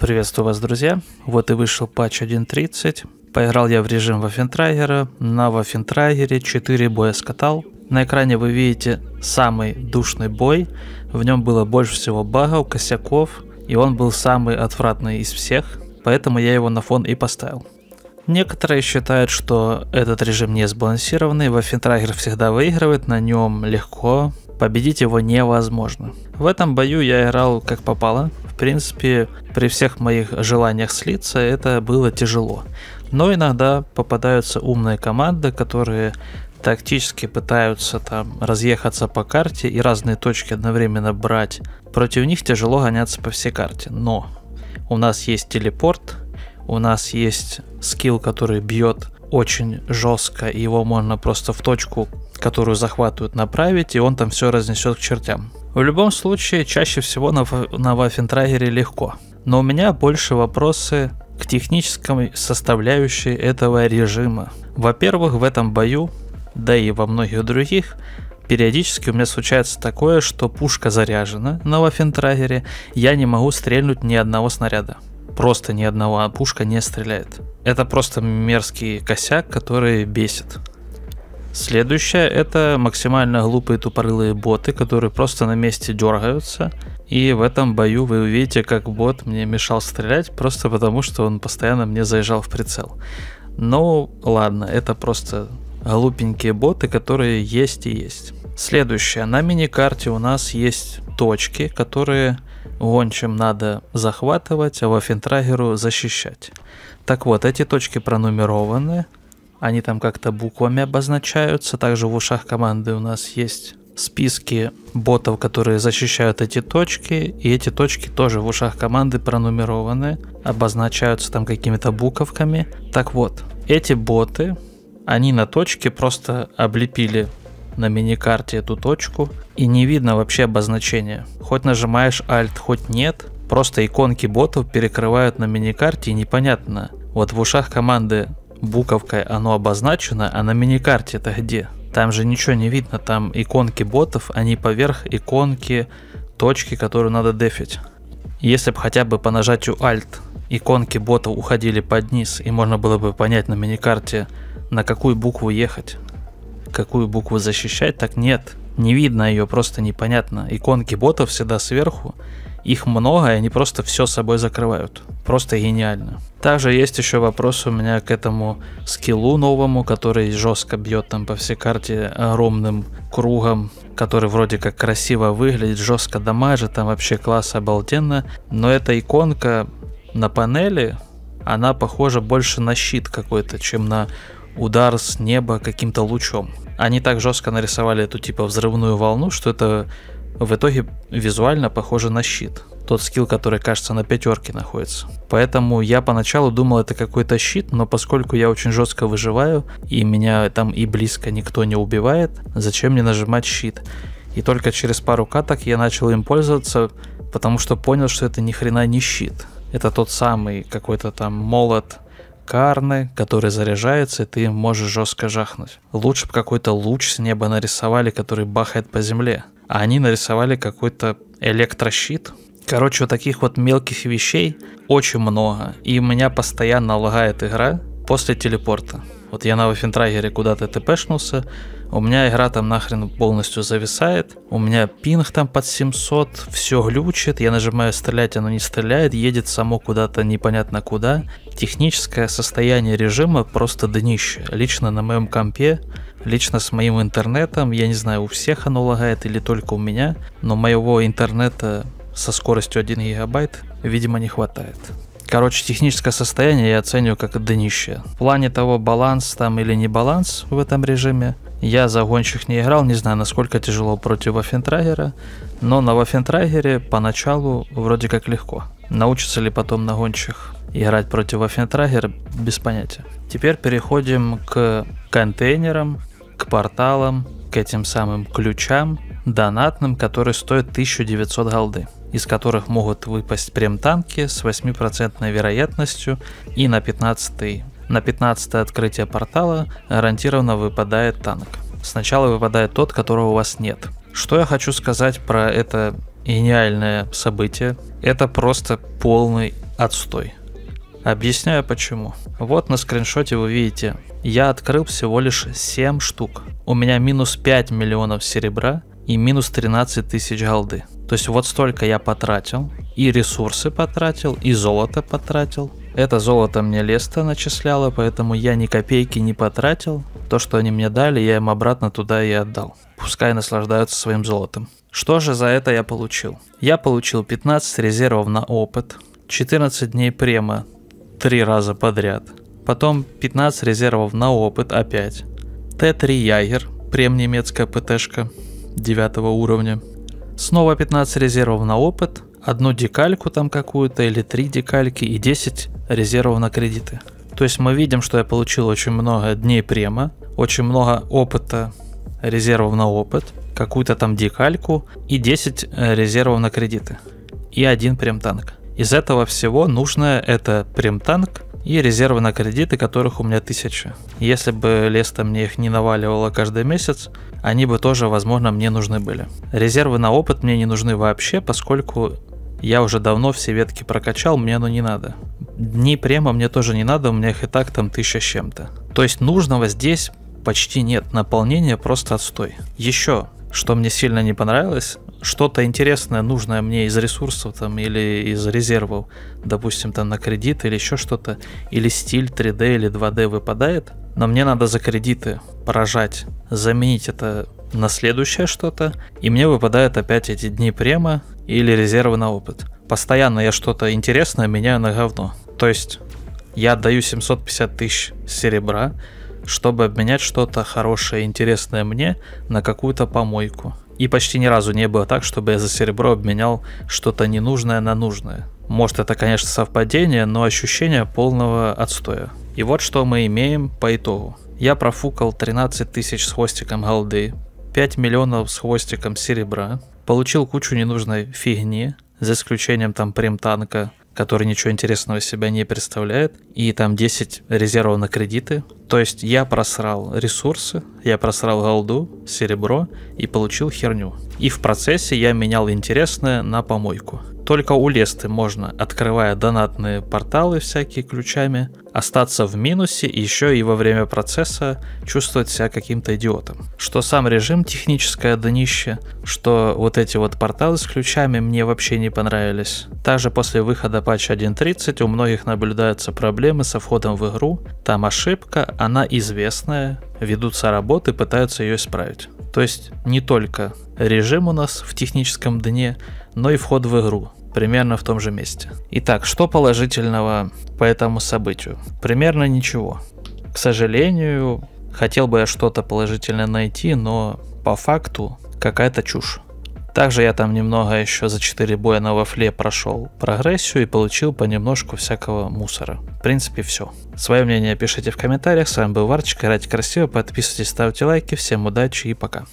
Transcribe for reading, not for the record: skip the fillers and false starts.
Приветствую вас, друзья. Вот и вышел патч 1.30. Поиграл я в режим Ваффентрагера. На Ваффентрагере 4 боя скатал. На экране вы видите самый душный бой. В нем было больше всего багов, косяков. И он был самый отвратный из всех. Поэтому я его на фон и поставил. Некоторые считают, что этот режим не сбалансированный. Ваффентрагер всегда выигрывает, на нем легко. Победить его невозможно. В этом бою я играл как попало. В принципе, при всех моих желаниях слиться, это было тяжело. Но иногда попадаются умные команды, которые тактически пытаются там разъехаться по карте и разные точки одновременно брать. Против них тяжело гоняться по всей карте. Но у нас есть телепорт. У нас есть скилл, который бьет очень жестко, и его можно просто в точку, которую захватывают, направить, и он там все разнесет к чертям. В любом случае, чаще всего на Ваффентрагере легко. Но у меня больше вопросы к технической составляющей этого режима. Во-первых, в этом бою, да и во многих других, периодически у меня случается такое, что пушка заряжена на Ваффентрагере, я не могу стрельнуть ни одного снаряда. Просто ни одного, пушка не стреляет. Это просто мерзкий косяк, который бесит. Следующее — это максимально глупые тупорылые боты, которые просто на месте дергаются. И в этом бою вы увидите, как бот мне мешал стрелять, просто потому что он постоянно мне заезжал в прицел. Ну ладно, это просто глупенькие боты, которые есть и есть. Следующее. На миникарте у нас есть точки, которые гончим надо захватывать, а Ваффентрагеру защищать. Так вот, эти точки пронумерованы. Они там как-то буквами обозначаются. Также в ушах команды у нас есть списки ботов, которые защищают эти точки. И эти точки тоже в ушах команды пронумерованы. Обозначаются там какими-то буковками. Так вот, эти боты, они на точке просто облепили на миникарте эту точку, и не видно вообще обозначения. Хоть нажимаешь Alt, хоть нет, просто иконки ботов перекрывают на миникарте, и непонятно. Вот в ушах команды буковкой оно обозначено, а на миникарте это где? Там же ничего не видно, там иконки ботов, они поверх иконки точки, которую надо дефить. Если бы хотя бы по нажатию Alt иконки ботов уходили под низ, и можно было бы понять на миникарте, на какую букву ехать, какую букву защищать, так нет, не видно ее, просто непонятно. Иконки ботов всегда сверху, их много, и они просто все собой закрывают. Просто гениально. Также есть еще вопрос у меня к этому скиллу новому, который жестко бьет там по всей карте огромным кругом, который вроде как красиво выглядит, жестко дамажит, там вообще класс обалденно, но эта иконка на панели, она похожа больше на щит какой-то, чем на удар с неба каким-то лучом. Они так жестко нарисовали эту типа взрывную волну, что это в итоге визуально похоже на щит. Тот скилл, который, кажется, на 5 находится. Поэтому я поначалу думал, это какой-то щит, но поскольку я очень жестко выживаю, и меня там и близко никто не убивает, зачем мне нажимать щит? И только через пару каток я начал им пользоваться, потому что понял, что это ни хрена не щит. Это тот самый какой-то там молот Карны, который заряжается, и ты можешь жестко жахнуть. Лучше бы какой-то луч с неба нарисовали, который бахает по земле. А они нарисовали какой-то электрощит. Короче, вот таких вот мелких вещей очень много. И у меня постоянно лагает игра после телепорта. Вот я на Ваффентрагере куда-то тпшнулся, у меня игра там нахрен полностью зависает, у меня пинг там под 700, все глючит, я нажимаю стрелять, оно не стреляет, едет само куда-то непонятно куда. Техническое состояние режима просто днище, лично на моем компе, лично с моим интернетом, я не знаю, у всех оно лагает или только у меня, но моего интернета со скоростью 1 гигабайт, видимо, не хватает. Короче, техническое состояние я оцениваю как днище. В плане того, баланс там или не баланс в этом режиме, я за гонщик не играл, не знаю, насколько тяжело против Ваффентрагера, но на Ваффентрагере поначалу вроде как легко. Научится ли потом на гонщик играть против Ваффентрагера, без понятия. Теперь переходим к контейнерам, к порталам, к этим самым ключам донатным, которые стоят 1900 голды, из которых могут выпасть прем-танки с 8% вероятностью, и на 15 открытие портала гарантированно выпадает танк. Сначала выпадает тот, которого у вас нет. Что я хочу сказать про это гениальное событие. Это просто полный отстой. Объясняю почему. Вот на скриншоте вы видите, я открыл всего лишь 7 штук. У меня минус 5 миллионов серебра и минус 13 тысяч голды. То есть вот столько я потратил. И ресурсы потратил, и золото потратил. Это золото мне Леста начисляла, поэтому я ни копейки не потратил. То, что они мне дали, я им обратно туда и отдал. Пускай наслаждаются своим золотом. Что же за это я получил? Я получил 15 резервов на опыт, 14 дней према 3 раза подряд, потом 15 резервов на опыт опять, Т3 Ягер, прем немецкая ПТшка 9 уровня, снова 15 резервов на опыт, одну декальку там какую-то или 3 декальки и 10 резервов на кредиты. То есть мы видим, что я получил очень много дней према, очень много опыта, резервов на опыт, какую-то там декальку и 10 резервов на кредиты и 1 прем-танк. Из этого всего нужно это прем-танк и резервы на кредиты, которых у меня 1000. Если бы Леста мне их не наваливала каждый месяц, они бы тоже, возможно, мне нужны были. Резервы на опыт мне не нужны вообще, поскольку я уже давно все ветки прокачал, мне оно не надо. Дни према мне тоже не надо, у меня их и так там 1000 с чем-то. То есть нужного здесь почти нет, наполнение просто отстой. Еще, что мне сильно не понравилось, что-то интересное, нужное мне из ресурсов там или из резервов, допустим, там на кредит или еще что-то, или стиль 3D или 2D выпадает, но мне надо за кредиты поражать, заменить это на следующее что-то, и мне выпадают опять эти дни према или резервы на опыт. Постоянно я что-то интересное меняю на говно. То есть я отдаю 750 тысяч серебра, чтобы обменять что-то хорошее, интересное мне на какую-то помойку. И почти ни разу не было так, чтобы я за серебро обменял что-то ненужное на нужное. Может, это, конечно, совпадение, но ощущение полного отстоя. И вот что мы имеем по итогу. Я профукал 13 тысяч с хвостиком голды, 5 миллионов с хвостиком серебра, получил кучу ненужной фигни, за исключением там прем-танка, который ничего интересного из себя не представляет, и там 10 резервов на кредиты. То есть я просрал ресурсы, я просрал голду, серебро и получил херню. И в процессе я менял интересное на помойку. Только у Лесты можно, открывая донатные порталы всякие ключами, остаться в минусе и еще и во время процесса чувствовать себя каким-то идиотом. Что сам режим техническое днище, что вот эти вот порталы с ключами мне вообще не понравились. Также после выхода патча 1.30 у многих наблюдаются проблемы со входом в игру, там ошибка, она известная, ведутся работы, пытаются ее исправить. То есть не только режим у нас в техническом дне, но и вход в игру. Примерно в том же месте. Итак, что положительного по этому событию? Примерно ничего. К сожалению, хотел бы я что-то положительное найти, но по факту какая-то чушь. Также я там немного еще за 4 боя на вафле прошел прогрессию и получил понемножку всякого мусора. В принципе, все. Свое мнение пишите в комментариях. С вами был Варчик. Играйте красиво, подписывайтесь, ставьте лайки. Всем удачи и пока.